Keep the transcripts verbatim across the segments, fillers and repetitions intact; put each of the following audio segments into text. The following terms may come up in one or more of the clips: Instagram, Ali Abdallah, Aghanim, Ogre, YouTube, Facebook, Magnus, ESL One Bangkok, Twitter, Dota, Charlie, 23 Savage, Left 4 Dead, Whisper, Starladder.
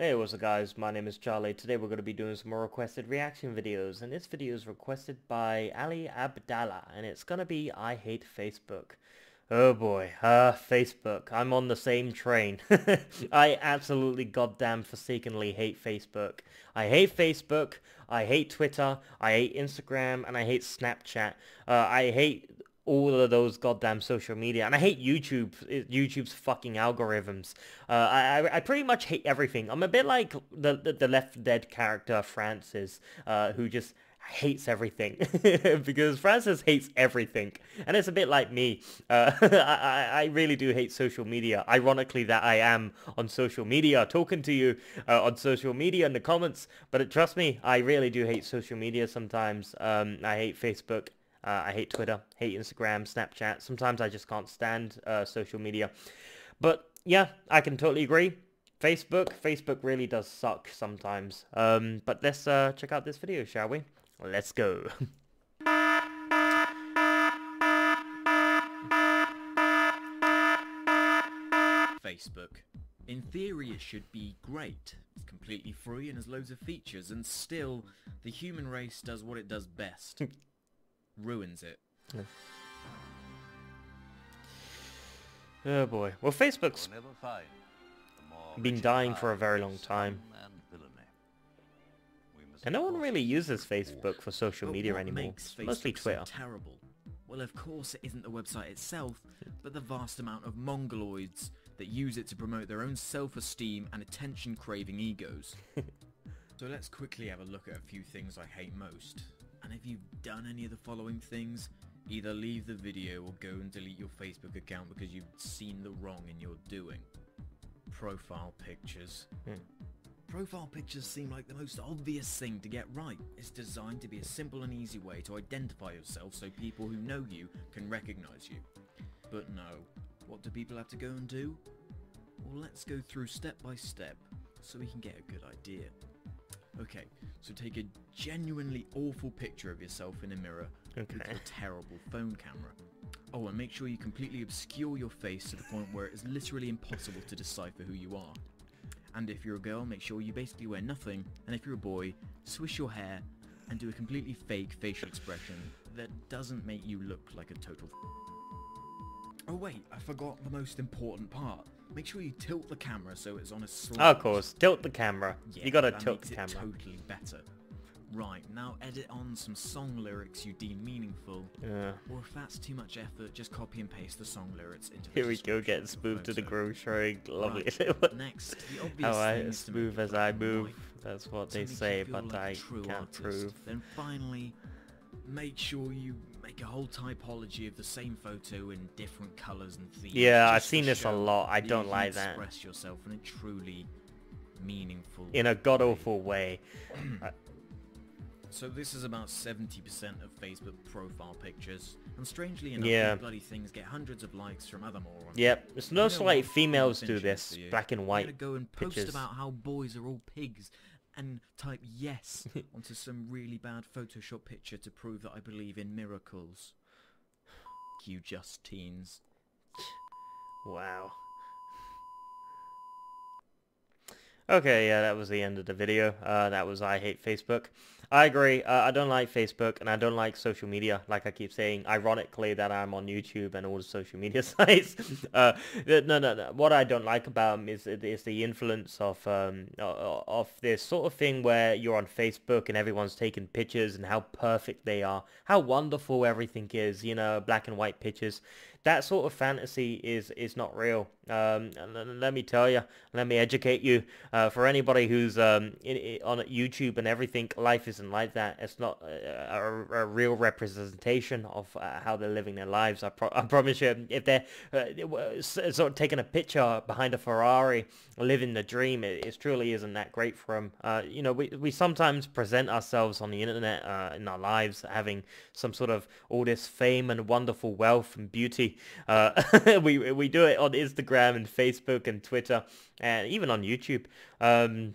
Hey, what's up guys, my name is Charlie. Today we're going to be doing some more requested reaction videos, and this video is requested by Ali Abdallah, and it's going to be I Hate Facebook. Oh boy, ah, uh, Facebook, I'm on the same train. I absolutely goddamn forsakenly hate Facebook. I hate Facebook, I hate Twitter, I hate Instagram, and I hate Snapchat. Uh, I hate all of those goddamn social media, and I hate YouTube, YouTube's fucking algorithms. Uh, I, I pretty much hate everything. I'm a bit like the, the, the Left Four Dead character, Francis, uh, who just hates everything, because Francis hates everything, and it's a bit like me. Uh, I, I really do hate social media. Ironically, that I am on social media, talking to you uh, on social media in the comments, but it, trust me, I really do hate social media sometimes. Um, I hate Facebook. Uh, I hate Twitter, hate Instagram, Snapchat. Sometimes I just can't stand uh, social media. But yeah, I can totally agree. Facebook, Facebook really does suck sometimes. Um, but let's uh, check out this video, shall we? Let's go. Facebook. In theory, it should be great. It's completely free and has loads of features, and still, the human race does what it does best. Ruins it. Oh boy. Well, Facebook's been dying for a very long time, and no one really uses Facebook for social media anymore. Mostly Twitter. Terrible. Well, of course, it isn't the website itself, but the vast amount of mongoloids that use it to promote their own self-esteem and attention-craving egos. So let's quickly have a look at a few things I hate most. And if you've done any of the following things, either leave the video or go and delete your Facebook account because you've seen the wrong in your doing. Profile pictures. Mm. Profile pictures seem like the most obvious thing to get right. It's designed to be a simple and easy way to identify yourself so people who know you can recognize you. But no, what do people have to go and do? Well, let's go through step by step so we can get a good idea. Okay, so take a genuinely awful picture of yourself in a mirror okay. with a terrible phone camera. Oh, and make sure you completely obscure your face to the point where it is literally impossible to decipher who you are. And if you're a girl, make sure you basically wear nothing, and if you're a boy, swish your hair and do a completely fake facial expression that doesn't make you look like a total f***. Oh wait, I forgot the most important part. Make sure you tilt the camera so it's on a slide. Oh, of course, tilt the camera. Yeah, you gotta tilt the camera. Totally better. Right, now edit on some song lyrics you deem meaningful. Yeah. Or if that's too much effort, just copy and paste the song lyrics into. Here we go, getting spoofed to the grocery. Lovely. Right. Next, the obvious oh, thing I smooth as I move. Life. That's what so they say, but like I can't artist. prove. Then finally, make sure you make a whole typology of the same photo in different colors and themes. Yeah, I've seen this a lot. I don't like that. Express yourself in a truly meaningful, in a god awful way. So this is about seventy percent of Facebook profile pictures, and strangely enough, yeah. bloody things get hundreds of likes from other morons. Yep, it's no slight females do this. Black and white go and post pictures about how boys are all pigs, and type yes onto some really bad Photoshop picture to prove that I believe in miracles. F*** you, just teens. Wow. Okay, yeah, that was the end of the video. Uh, that was I Hate Facebook. I agree, uh, I don't like Facebook, and I don't like social media, like I keep saying, ironically, that I'm on YouTube and all the social media sites. uh, no, no, no, what I don't like about them is, is the influence of, um, of this sort of thing where you're on Facebook and everyone's taking pictures and how perfect they are, how wonderful everything is, you know, black and white pictures. That sort of fantasy is is not real. Um, let me tell you, let me educate you. Uh, for anybody who's um, in, in, on YouTube and everything, life isn't like that. It's not a, a, a real representation of uh, how they're living their lives. I, pro I promise you, if they're uh, sort of taking a picture behind a Ferrari, living the dream, it, it truly isn't that great for them. Uh, you know, we, we sometimes present ourselves on the internet uh, in our lives, having some sort of all this fame and wonderful wealth and beauty. Uh, we we do it on Instagram and Facebook and Twitter and even on YouTube. Um,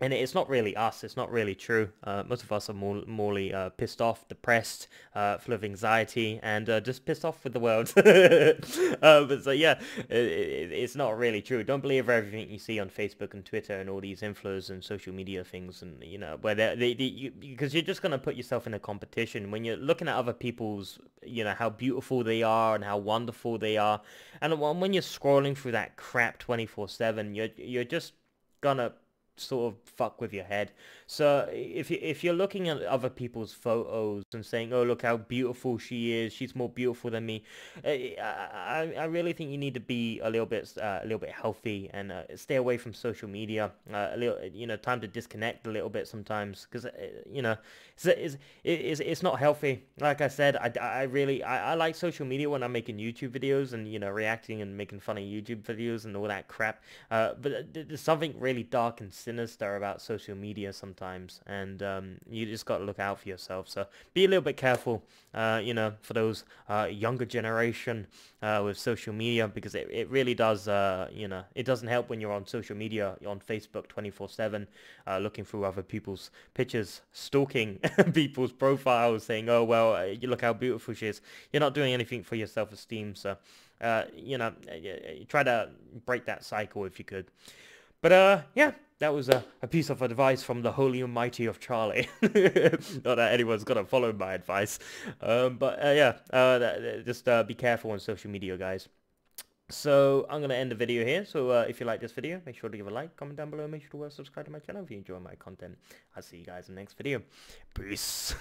And it's not really us, it's not really true. Uh, most of us are more, morely uh, pissed off, depressed, uh, full of anxiety, and uh, just pissed off with the world. uh, but so yeah, it, it, it's not really true. Don't believe everything you see on Facebook and Twitter and all these influencers and social media things, and you know, where they, they, they, you, because you're just going to put yourself in a competition when you're looking at other people's, you know, how beautiful they are and how wonderful they are. And when you're scrolling through that crap twenty-four seven, you're, you're just going to sort of fuck with your head. So if you if you're looking at other people's photos and saying, oh, look how beautiful she is, she's more beautiful than me, I I, I really think you need to be a little bit uh, a little bit healthy and uh, stay away from social media. Uh, a little, you know, time to disconnect a little bit sometimes, because uh, you know, it's, it's it's it's not healthy. Like I said, I I really I, I like social media when I'm making YouTube videos and you know reacting and making funny YouTube videos and all that crap. Uh, but there's something really dark and sinister about social media sometimes, and um, you just got to look out for yourself. So be a little bit careful, uh, you know, for those uh, younger generation uh, with social media, because it, it really does, uh, you know, it doesn't help when you're on social media, you're on Facebook twenty-four seven, uh, looking through other people's pictures, stalking people's profiles, saying, oh, well, uh, you look how beautiful she is. You're not doing anything for your self-esteem. So, uh, you know, try to break that cycle if you could. But uh, yeah. That was a, a piece of advice from the holy and mighty of Charlie. Not that anyone's gonna follow my advice. Um, but uh, yeah, uh, that, just uh, be careful on social media, guys. So I'm gonna end the video here. So uh, if you like this video, make sure to give a like, comment down below, make sure to subscribe to my channel if you enjoy my content. I'll see you guys in the next video. Peace.